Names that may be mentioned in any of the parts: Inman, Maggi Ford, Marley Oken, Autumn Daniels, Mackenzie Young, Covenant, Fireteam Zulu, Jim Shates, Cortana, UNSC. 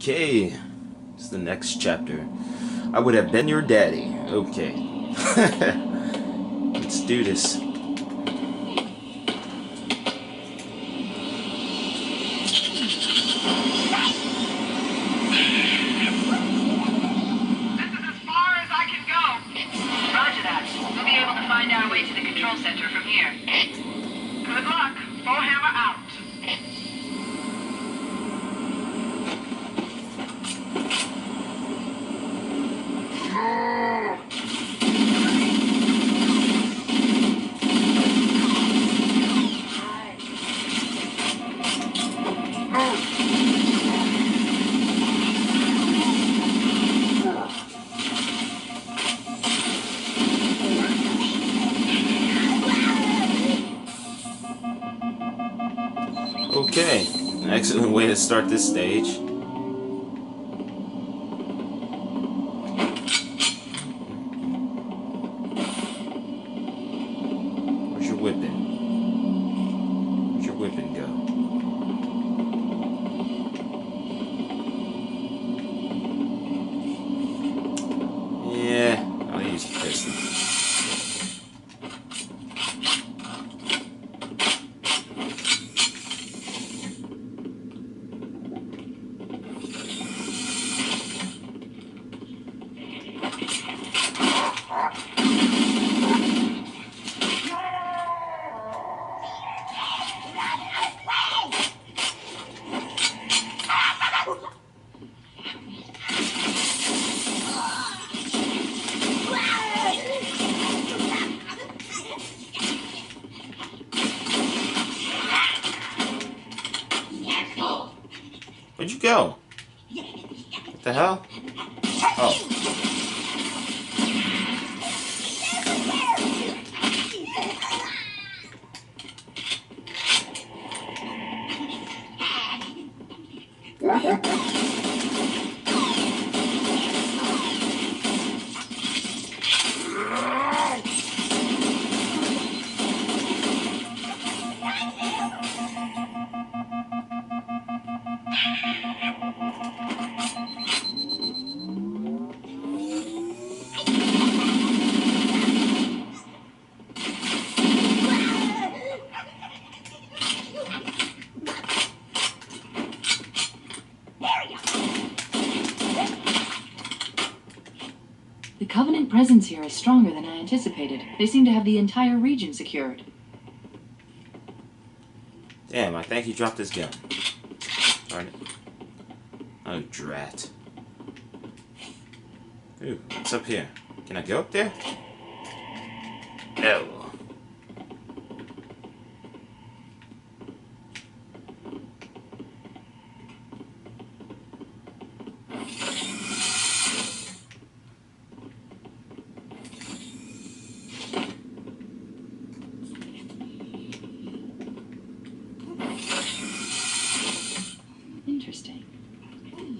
Okay, it's the next chapter. I would have been your daddy. Okay. Let's do this. Okay, an excellent way to start this stage. Where's your whipping? Where's your whipping go? Yeah, I'll use the pistol. Where'd you go? What the hell? Oh. The Covenant presence here is stronger than I anticipated. They seem to have the entire region secured. Damn, I think he dropped his gun. Darn it. Oh, drat. Ooh, what's up here? Can I go up there? No.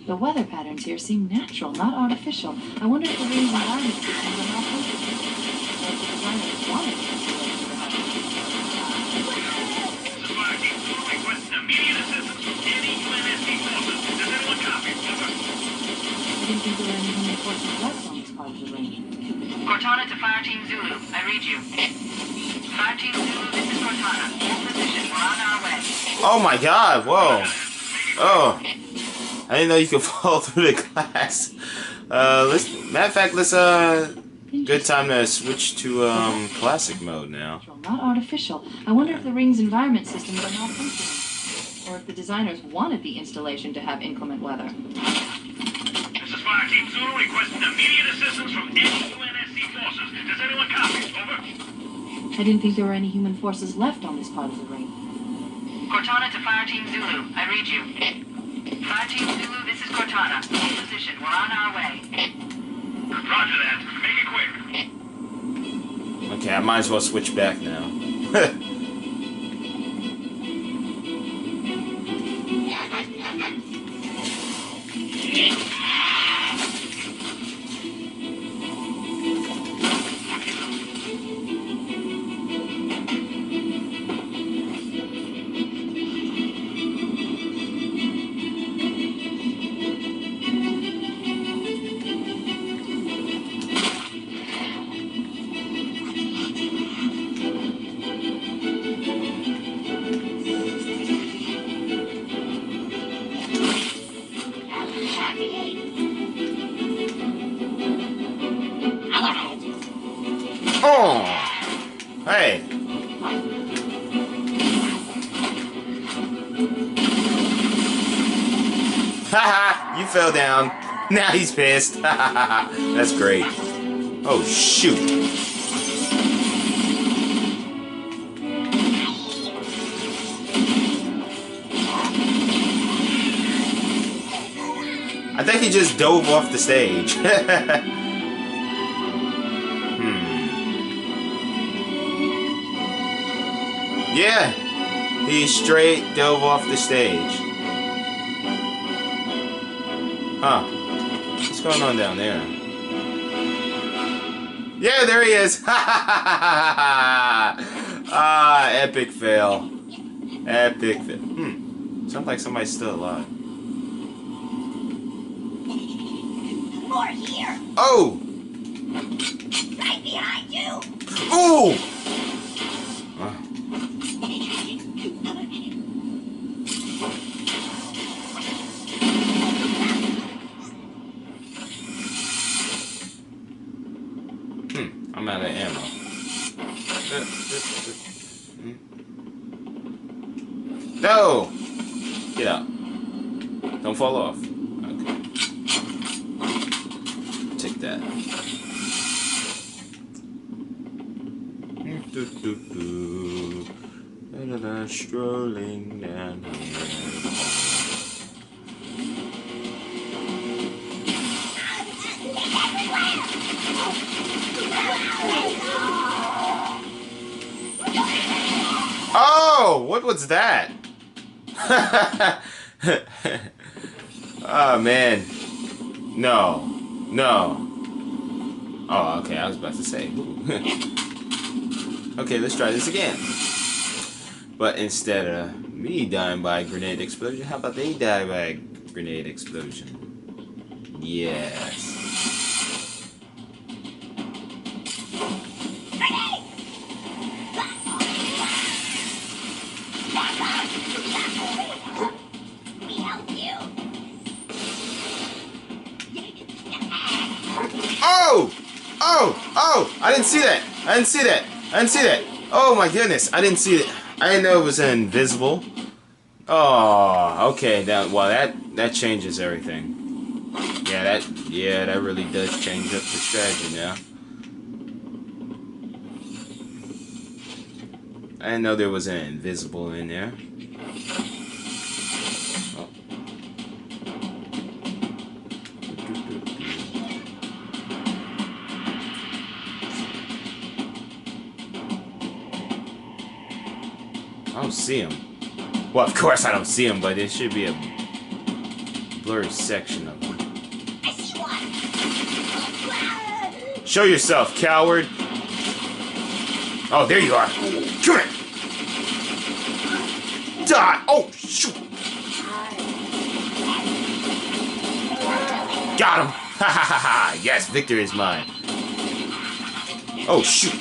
The weather patterns here seem natural, not artificial. I wonder if the reason why this system is not perfect. Cortana to Fireteam Zulu. I read you. Fireteam Zulu, this is Cortana. All position. We're on our way. Oh my god, whoa. Oh. I didn't know you could fall through the glass. Matter of fact, let's good time to switch to classic mode now. Not artificial. I wonder if the ring's environment systems are not functioning, or if the designers wanted the installation to have inclement weather. This is Fireteam Zulu requesting immediate assistance from any UNSC forces. Does anyone copy? Over. I didn't think there were any human forces left on this part of the ring. Cortana to Fireteam Zulu. I read you. Fireteam Zulu, this is Cortana. Hold position. We're on our way. Roger that. Make it quick. Okay, I might as well switch back now. Oh! Hey! Haha! You fell down. Now he's pissed. Haha! That's great. Oh, shoot. I think he just dove off the stage. Yeah, he straight dove off the stage. Huh. What's going on down there? Yeah, there he is. Ah, epic fail. Epic fail. Sounds like somebody's still alive. More here. Oh! Right behind you! Ooh! I'm out of ammo. No! Get out. Don't fall off. Okay. Take that. Strolling down here. Oh, what was that? Oh man, no, no. Oh, okay, I was about to say. Okay, let's try this again. But instead of me dying by a grenade explosion, how about they die by a grenade explosion? Yes. Oh! Oh! Oh! I didn't see that! I didn't see that! I didn't see that! Oh my goodness! I didn't see it. I didn't know it was invisible. Oh, okay. Now, well, that changes everything. Yeah, that really does change up the strategy now. I didn't know there was an invisible in there. I don't see him. Well, of course I don't see him, but it should be a blurry section of him. I see one. Show yourself, coward. Oh, there you are. Come here. Die. Oh, shoot. Got him. Ha ha ha ha. Yes, victory is mine. Oh, shoot.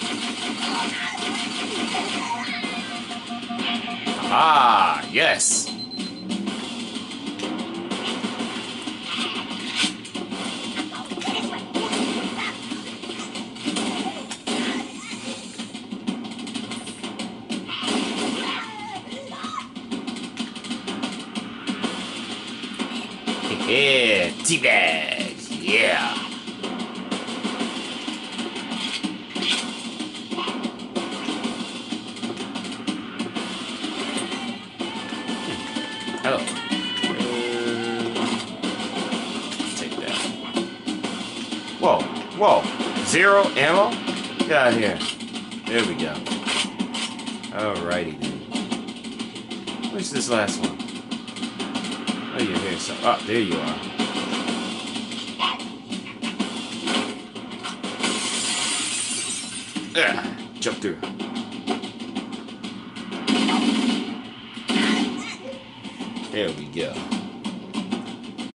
Ah, yes. Yeah, teabag. Yeah. Oh. Take that. Whoa, whoa. Zero ammo? Get out of here. There we go. Alrighty then. Where's this last one? Oh, you hear something. Oh, there you are. Ugh. Jump through. There we go.